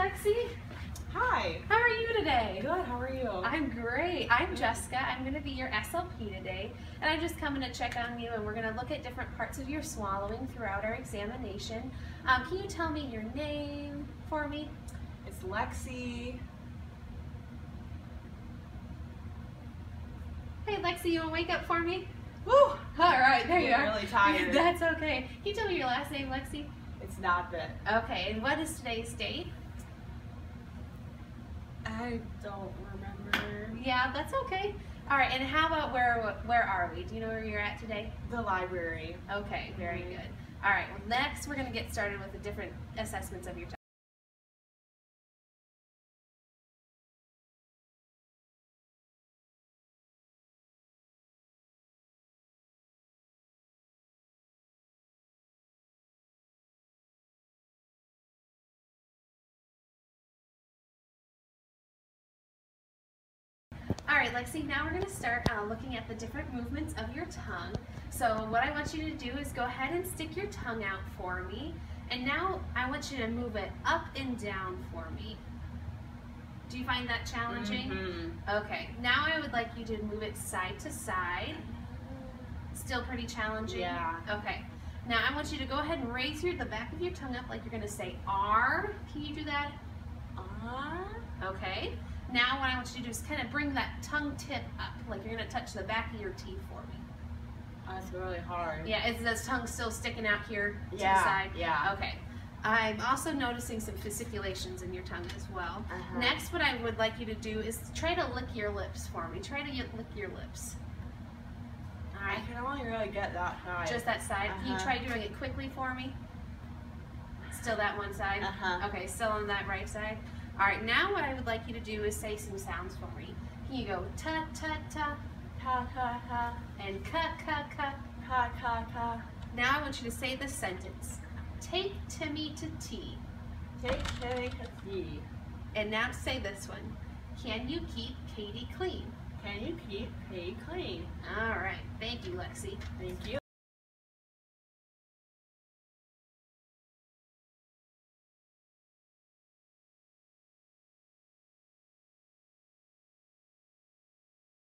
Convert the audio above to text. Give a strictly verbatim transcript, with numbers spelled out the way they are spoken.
Lexi. Hi. How are you today? Good, how are you? I'm great. I'm Jessica. I'm going to be your S L P today, and I'm just coming to check on you, and we're going to look at different parts of your swallowing throughout our examination. Um, can you tell me your name for me? It's Lexi. Hey Lexi, you want to wake up for me? Woo! All right, there I'm you are. Really tired. That's okay. Can you tell me your last name, Lexi? It's Nodbit. Okay, and what is today's date? I don't remember. Yeah, that's okay. All right, and how about where where are we? Do you know where you're at today? The library. Okay, very mm-hmm. good. All right, well, next we're going to get started with the different assessments of your child. All right, Lexi, now we're going to start uh, looking at the different movements of your tongue. So what I want you to do is go ahead and stick your tongue out for me. And now I want you to move it up and down for me. Do you find that challenging? Mm-hmm. Okay, now I would like you to move it side to side. Still pretty challenging? Yeah. Okay, now I want you to go ahead and raise your, the back of your tongue up like you're going to say R. Can you do that? R. Okay. Now what I want you to do is kind of bring that tongue tip up, like you're going to touch the back of your teeth for me. Oh, that's really hard. Yeah, is this tongue still sticking out here to yeah, the side? Yeah. Okay. I'm also noticing some fasciculations in your tongue as well. Uh-huh. Next, what I would like you to do is try to lick your lips for me. Try to lick your lips. All right. I can only really get that side. Just that side? Uh-huh. Can you try doing it quickly for me? Still that one side? Uh-huh. Okay, still on that right side? All right, now what I would like you to do is say some sounds for me. Can you go ta ta ta, ta ta ta, and ka ka ka, ka ka ka. Now I want you to say this sentence. Take Timmy to tea. Take Timmy to tea. And now say this one. Can you keep Katie clean? Can you keep Katie clean? All right, thank you, Lexi. Thank you.